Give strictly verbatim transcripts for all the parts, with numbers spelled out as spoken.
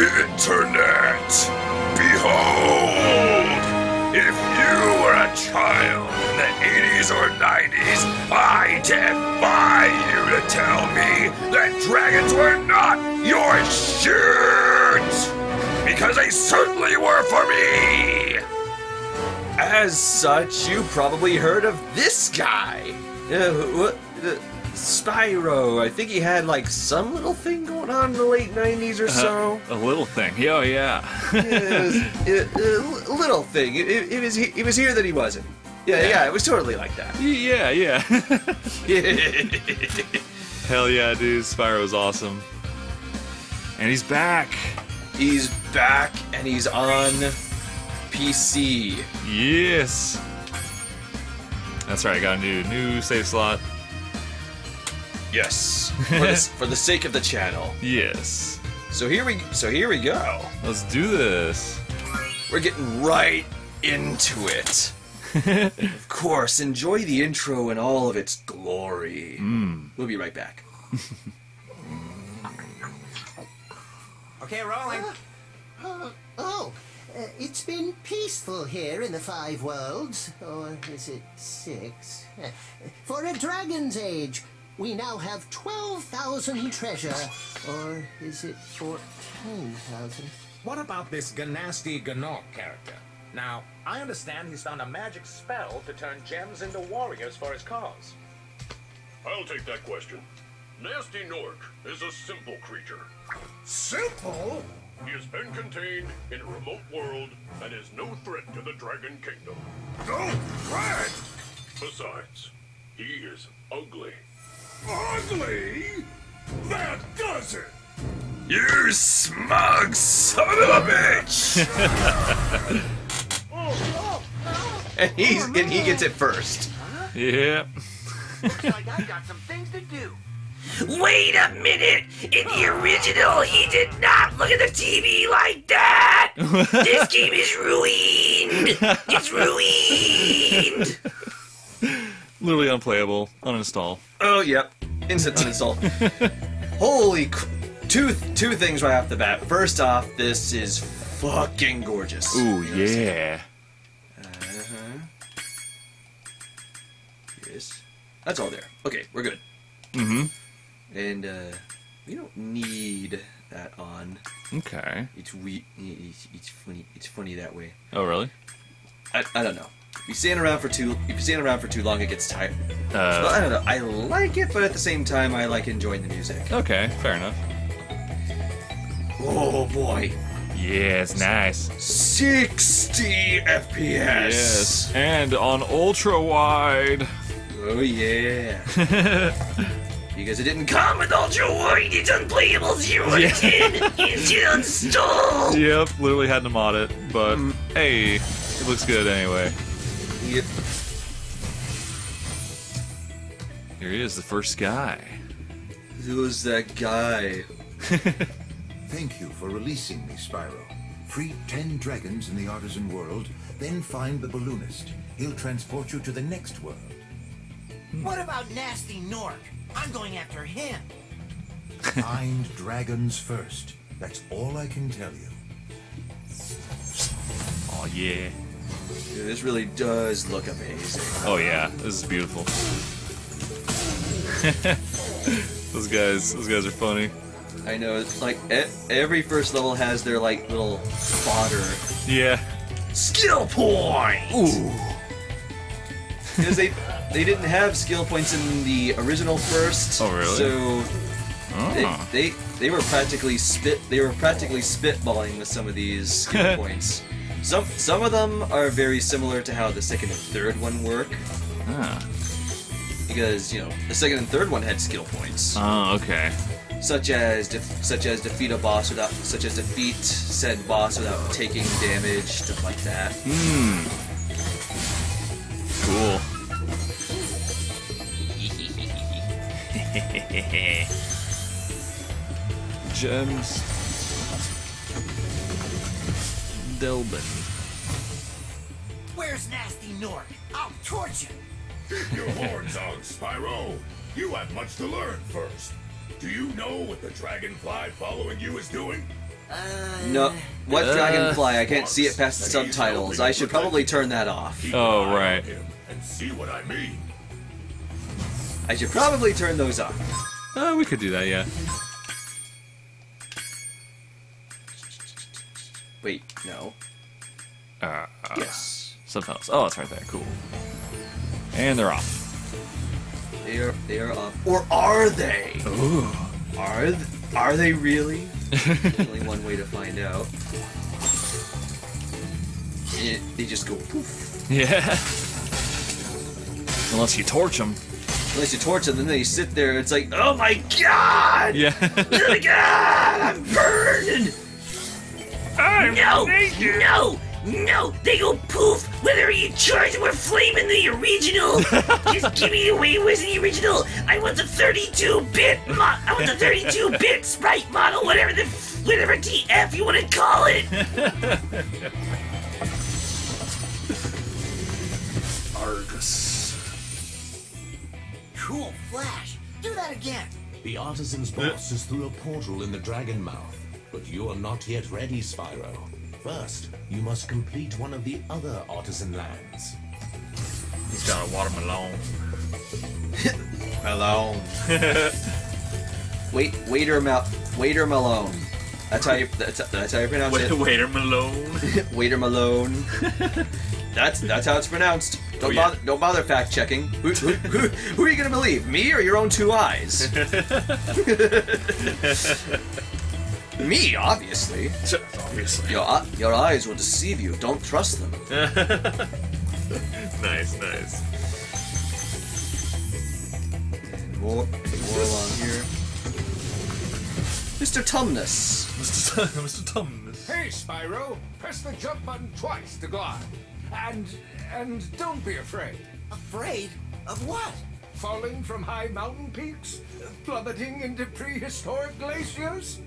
Internet, behold! If you were a child in the eighties or nineties, I defy you to tell me that dragons were not your shit! Because they certainly were for me! As such, you probably heard of this guy! Uh, what? Uh, Spyro. I think he had like some little thing going on in the late nineties or so. Uh, a little thing. Oh yeah. A little thing. It, it, it was. It was here that he wasn't. Yeah, yeah. yeah it was totally like that. Yeah, yeah. Hell yeah, dude. Spyro's awesome. And he's back. He's back, and he's on P C. Yes. That's right. I got a new new save slot. Yes, for, this, for the sake of the channel. Yes. So here we, so here we go. Let's do this. We're getting right into it. Of course, enjoy the intro in all of its glory. Mm. We'll be right back. Okay, rolling. Uh, uh, oh, uh, it's been peaceful here in the Five Worlds, or is it six? Uh, for a dragon's age. We now have twelve thousand treasure, or is it fourteen thousand? What about this Gnasty Gnorc character? Now, I understand he's found a magic spell to turn gems into warriors for his cause. I'll take that question. Gnasty Gnorc is a simple creature. Simple? He has been contained in a remote world and is no threat to the Dragon Kingdom. No threat? Besides, he is ugly. Ugly? That does it! You smug son of a bitch! and, he's, and he gets it first. Huh? Yeah. Looks like I got some things to do. Wait a minute! In the original, he did not look at the T V like that! This game is ruined! It's ruined! Literally unplayable. Uninstall. Oh, yep. Instant uninstall. Holy cr... Two, th two things right off the bat. First off, this is fucking gorgeous. Ooh, you know yeah. Uh-huh. Yes. That's all there. Okay, we're good. Mm-hmm. And, uh, we don't need that on. Okay. It's we. It's, it's funny. It's funny that way. Oh, really? I, I don't know. If you stand around for too, if you stand around for too long, it gets tired. Uh, so, I don't know. I like it, but at the same time, I like enjoying the music. Okay, fair enough. Oh boy. Yeah, it's nice. sixty F P S. Yes, and on ultra wide. Oh yeah. Because it didn't come with ultra wide, it's unplayable zero yeah. ten. It's uninstalled. Yep, literally had to mod it, but mm. hey, it looks good anyway. Yep. Here he is, the first guy. Who was that guy? Thank you for releasing me, Spyro. Free ten dragons in the Artisan World, then find the Balloonist. He'll transport you to the next world. What about Gnasty Gnorc? I'm going after him. Find dragons first. That's all I can tell you. Oh yeah. Dude, this really does look amazing. Oh yeah, this is beautiful. those guys, those guys are funny. I know. It's like e every first level has their like little fodder. Yeah. Skill point. Ooh. Because they they didn't have skill points in the original first. Oh really? So oh. They, they they were practically spit they were practically spitballing with some of these skill points. Some some of them are very similar to how the second and third one work. Ah. Because, you know, the second and third one had skill points. Oh, okay. Such as def such as defeat a boss without such as defeat said boss without taking damage, stuff like that. Hmm. Cool. Gems. Delbin. Where's Gnasty Gnorc? I'll torch him! Keep your horns on, Spyro. You have much to learn first. Do you know what the dragonfly following you is doing? No. What uh, dragonfly? I can't see it past the subtitles. I should probably turn that off. Oh, right. And see what I mean. I should probably turn those off. Oh, uh, we could do that, yeah. Wait, no. Uh, uh yes. Subtitles. Oh, it's right there. Cool. And they're off. They are. They are off. Or are they? Ooh. Are th Are they really? Only one way to find out. It, they just go poof. Yeah. Unless you torch them. Unless you torch them, then they sit there and it's like, oh my god! Yeah. Oh god! I'm burning! I'm no! Naked. No! No! They go poof! Whether you charge them or flame in the original! Just give me away with the original! I want the thirty-two bit mo- I want the thirty-two bit sprite model, whatever the whatever T F you want to call it! Argus. Cool, Flash! Do that again! The artisan's boss is through a portal in the dragon mouth, but you are not yet ready, Spyro. First, you must complete one of the other artisan lands. He's got a watermelon. Malone. Wait, waiter mal, waiter Malone. That's how you. That's, that's how you pronounce Wait, it. Waiter Malone. Waiter Malone. That's that's how it's pronounced. Don't oh, yeah. bother. Don't bother fact checking. Who, who, who, who are you gonna believe? Me or your own two eyes? Me, obviously. Obviously. Your, your eyes will deceive you. Don't trust them. Nice, nice. And more, more along here. Mister Tumnus. Mister Mister Tumnus. Hey, Spyro. Press the jump button twice to glide. And, and don't be afraid. Afraid? Of what? Falling from high mountain peaks? Plummeting into prehistoric glaciers?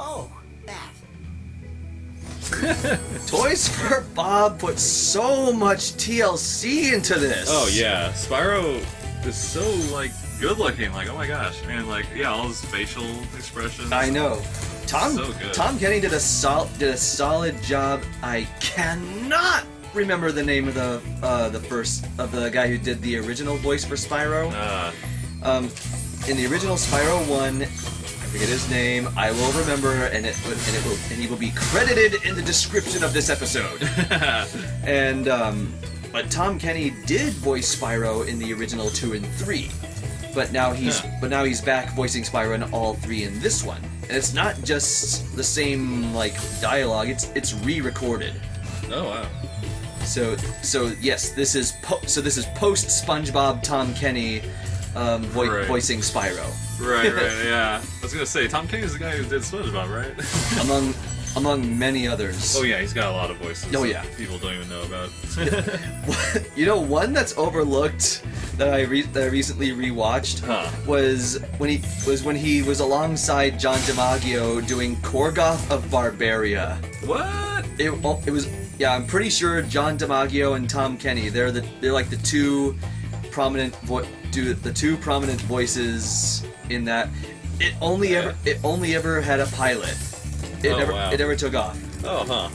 Oh, that. Toys for Bob put so much T L C into this. Oh yeah, Spyro is so like good looking. Like oh my gosh, man. Like yeah, all his facial expressions. I know. Tom so good. Tom Kenny did a sol did a solid job. I cannot remember the name of the uh, the first of the guy who did the original voice for Spyro. Uh. Um, in the original Spyro one. Forget his name. I will remember, and it and it will and he will be credited in the description of this episode. and um, but Tom Kenny did voice Spyro in the original two and three, but now he's yeah. but now he's back voicing Spyro in all three in this one. And it's not just the same like dialogue. It's it's re-recorded. Oh wow. So so yes, this is po so this is post SpongeBob Tom Kenny. Um, vo right. voicing Spyro. Right, right, yeah. I was gonna say, Tom Kenny is the guy who did SpongeBob, right? among among many others. Oh yeah, he's got a lot of voices. Oh yeah, people don't even know about. You know, one that's overlooked that I re that I recently rewatched huh. was when he was when he was alongside John DiMaggio doing Korgoth of Barbaria. What? It it was yeah. I'm pretty sure John DiMaggio and Tom Kenny. They're the they're like the two prominent vo do the two prominent voices in that. It only yeah. ever it only ever had a pilot. It oh, never wow. it never took off. Oh huh.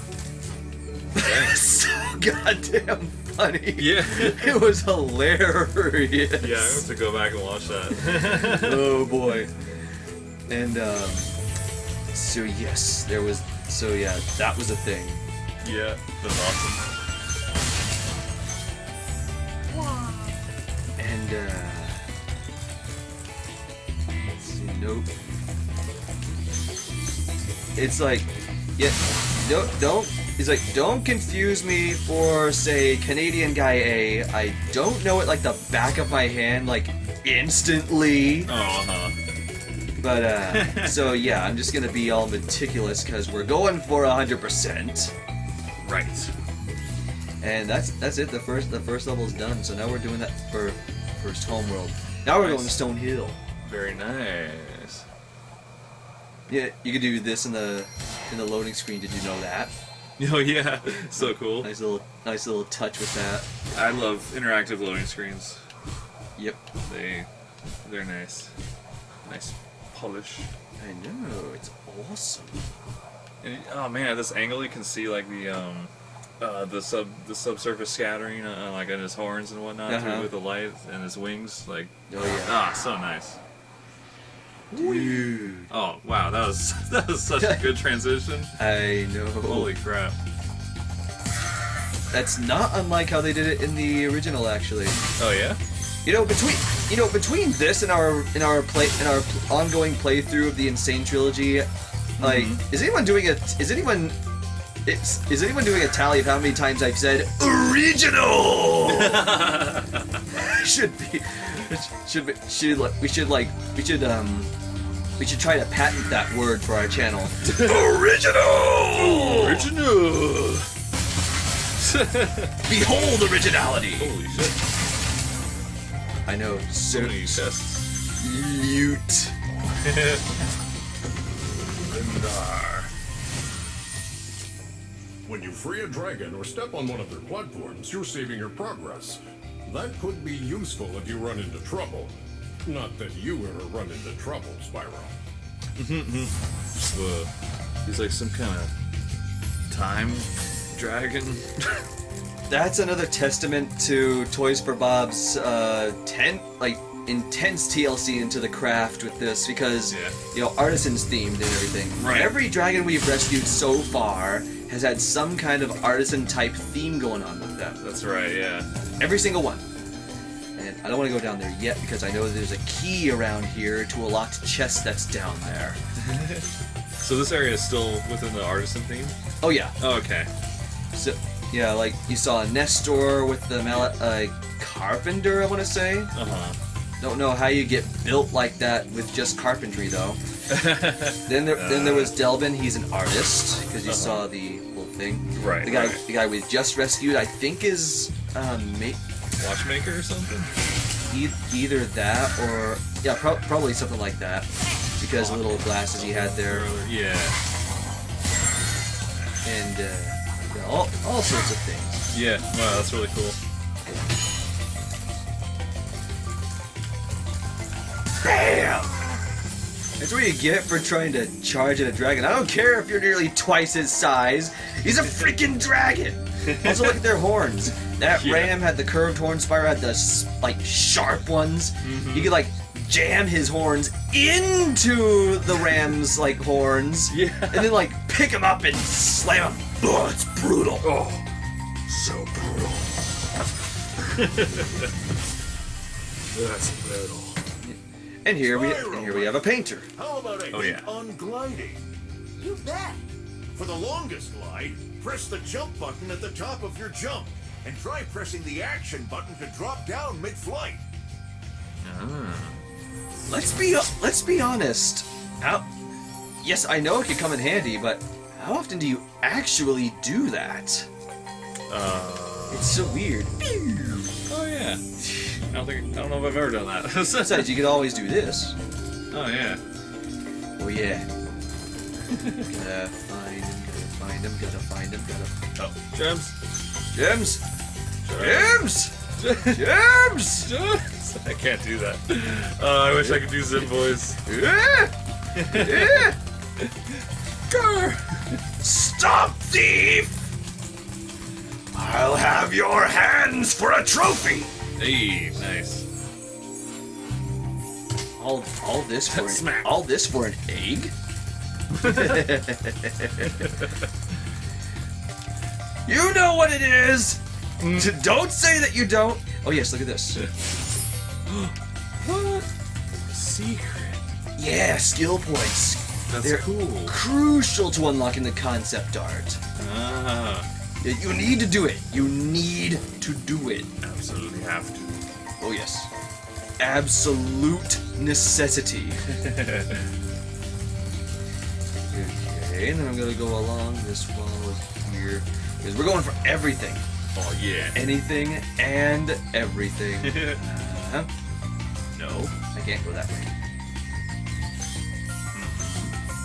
That's so goddamn funny. Yeah. It was hilarious. Yeah, I have to go back and watch that. Oh boy. And um so yes, there was so yeah, that was a thing. Yeah, that's awesome. Uh, let's see, nope. It's like, yeah, don't, don't, he's like, don't confuse me for, say, Canadian guy A. I don't know it like the back of my hand, like, instantly. Oh, uh-huh. But, uh, so yeah, I'm just gonna be all meticulous because we're going for one hundred percent. Right. And that's, that's it, the first, the first level's done, so now we're doing that for... First homeworld. Now we're nice. going to Stone Hill. Very nice. Yeah, you could do this in the in the loading screen. Did you know that? Oh yeah, so cool. Nice little nice little touch with that. I love interactive loading screens. Yep, they they're nice, nice polish. I know, it's awesome. And, oh man, at this angle you can see like the um, uh, the sub the subsurface scattering, uh, like on his horns and whatnot, uh-huh. with the light and his wings. Like, oh yeah, ah, oh, so nice. Dude. Oh wow, that was that was such a good transition. I know. Holy crap. That's not unlike how they did it in the original, actually. Oh yeah. You know, between you know between this and our in our play in our ongoing playthrough of the Insane Trilogy. Like, mm-hmm. is anyone doing a? Is anyone? It's, is anyone doing a tally of how many times I've said original? should be, should be, should like we should like we should um we should try to patent that word for our channel. Original. Original. Behold originality. Holy shit! I know. So many tests. Mute. When you free a dragon or step on one of their platforms, you're saving your progress. That could be useful if you run into trouble. Not that you ever run into trouble, Spyro. uh, he's like some kind of time dragon. That's another testament to Toys for Bob's uh, tent, like. intense T L C into the craft with this, because yeah. you know, artisans themed and everything. Right. Every dragon we've rescued so far has had some kind of artisan type theme going on with them. That's right, yeah. Every single one. And I don't want to go down there yet because I know there's a key around here to a locked chest that's down there. So this area is still within the artisan theme? Oh yeah. Oh, okay. So yeah, like you saw a Nestor with the mallet, uh, carpenter, I want to say. Uh huh. Don't know how you get built like that with just carpentry, though. then there, uh, then there was Delvin. He's an artist because you uh-huh. saw the whole thing. Right. The guy, right. the guy we just rescued, I think, is um, watchmaker or something. E either that or yeah, pro probably something like that, because the little glasses he had there. Yeah. And uh, all all sorts of things. Yeah. Wow, that's really cool. BAM! That's what you get for trying to charge at a dragon. I don't care if you're nearly twice his size. He's a freaking dragon! Also, look at their horns. That yeah. ram had the curved horns. Spyro had the, like, sharp ones. Mm-hmm. You could, like, jam his horns into the ram's, like, horns. Yeah. And then, like, pick him up and slam him. Oh, it's brutal. Oh, so brutal. That's brutal. And here we and here we have a painter. How about a oh, yeah. on gliding? You bet. For the longest glide, press the jump button at the top of your jump, and try pressing the action button to drop down mid-flight. Ah. Let's be let's be honest. How, yes, I know it could come in handy, but how often do you actually do that? Uh. It's so weird. Oh yeah. I don't think I don't know if I've ever done that. Besides, you could always do this. Oh yeah. Oh yeah. Gotta find him, gotta find him, gotta find him, gotta. Oh, gems, gems, gems, gems, gems. I can't do that. Uh, I wish I could do Zip voice. Stop thief! I'll have your hands for a trophy. Hey, nice. All, all this for an, all this for an egg? You know what it is. Mm. Don't say that you don't. Oh yes, look at this. What? Secret. Yeah, skill points. That's They're cool. Crucial to unlocking the concept art. Ah. You need to do it. You need to do it. Absolutely have to. Oh, yes. Absolute necessity. Okay, and then I'm going to go along this wall here. Because we're going for everything. Oh, yeah. Anything and everything. uh-huh. No. I can't go that way.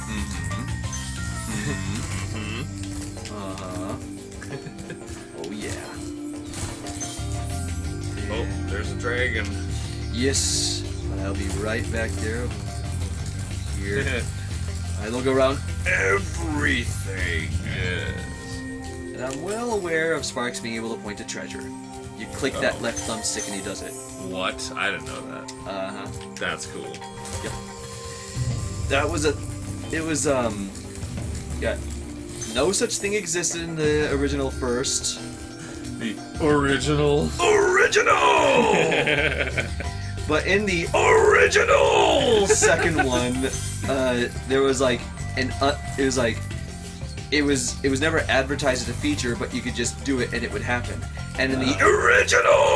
Mm-hmm. Mm-hmm. Mm-hmm. Uh-huh. Oh, there's a dragon. Yes, I'll be right back there. Here. I look around everything. Yes. And I'm well aware of Sparks being able to point to treasure. You click oh. that left thumbstick and he does it. What? I didn't know that. Uh huh. That's cool. Yep. That was a. It was um. Yeah. No such thing existed in the original first. The original. Original. But in the original second one, uh, there was like an uh, it was like it was it was never advertised as a feature, but you could just do it and it would happen. And in the uh. original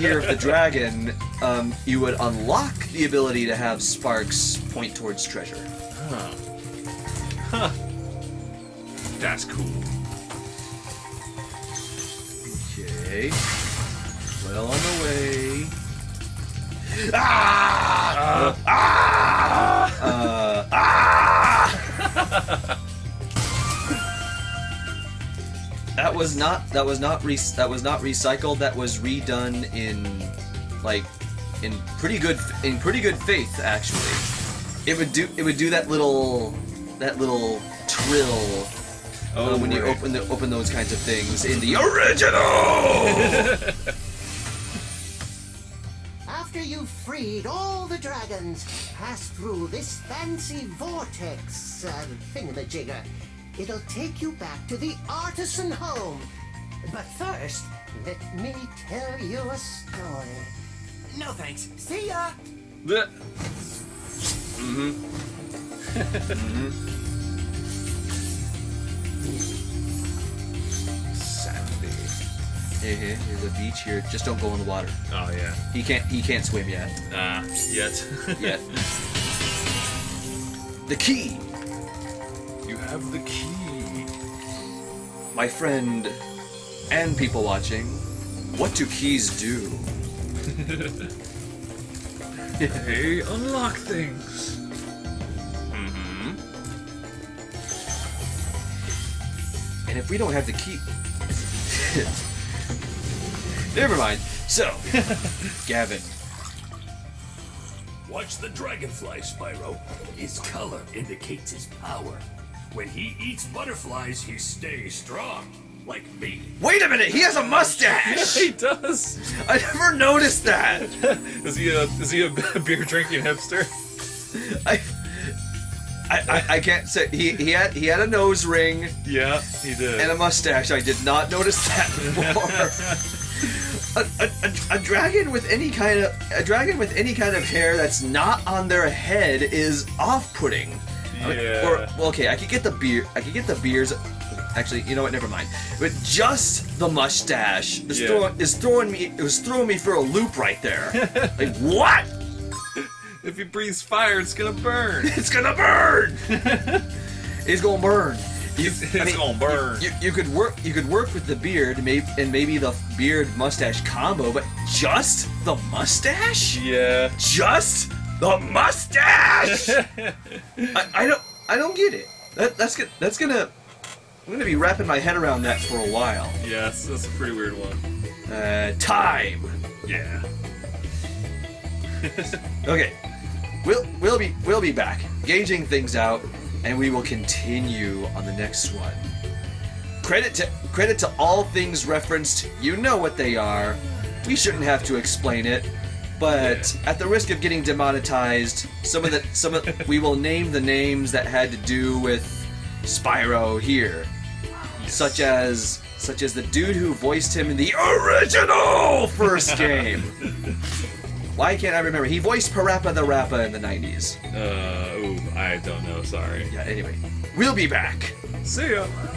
Year of the Dragon, um, you would unlock the ability to have Sparks point towards treasure. Huh. Huh. That's cool. Okay. Well on the way. Ah! Uh, ah! Uh, uh, ah! That was not. That was not. Re that was not recycled. That was redone in, like, in pretty good. In pretty good faith, actually. It would do. It would do that little. That little trill. Oh, uh, when right. you open the open those kinds of things in the original. After you've freed all the dragons, pass through this fancy vortex uh, thingamajigger. It'll take you back to the artisan home. But first, let me tell you a story. No thanks. See ya! Mm-hmm. Mm-hmm. Sandy. Hey, hey, there's a beach here. Just don't go in the water. Oh yeah. He can't. He can't swim yet. Ah, uh, yet. Yet. The key. You have the key. My friend, and people watching, what do keys do? They unlock things. Mm-hmm. And if we don't have the key. Never mind. So, Gavin. Watch the dragonfly, Spyro. His color indicates his power. When he eats butterflies, he stays strong, like me. Wait a minute! He has a mustache! Yeah, he does! I never noticed that! Is he a, is he a beer-drinking hipster? I... I, I, I can't say he he had he had a nose ring. Yeah, he did. And a mustache. I did not notice that before. a, a, a, a dragon with any kind of a dragon with any kind of hair that's not on their head is off-putting. Yeah. I mean, or, well, okay, I could get the beard. I could get the beards. Actually, you know what? Never mind. But just the mustache is, yeah. throw, is throwing me. It was throwing me for a loop right there. Like what? If he breathes fire, it's gonna burn. It's gonna burn. It's gonna burn. You, it's I mean, gonna burn. You, you, you could work. You could work with the beard, maybe, and maybe the beard mustache combo, but just the mustache. Yeah. Just the mustache. I, I don't. I don't get it. That, that's good. That's gonna. I'm gonna be wrapping my head around that for a while. Yes, that's a pretty weird one. Uh, time. Yeah. Okay. We'll we'll be we'll be back, gauging things out, and we will continue on the next one. Credit to credit to all things referenced. You know what they are. We shouldn't have to explain it, but yeah. At the risk of getting demonetized, some of the some of we will name the names that had to do with Spyro here, yes. such as such as the dude who voiced him in the original first game. Why can't I remember? He voiced Parappa the Rapper in the nineties. Uh, ooh, I don't know, sorry. Yeah, anyway. We'll be back. See ya.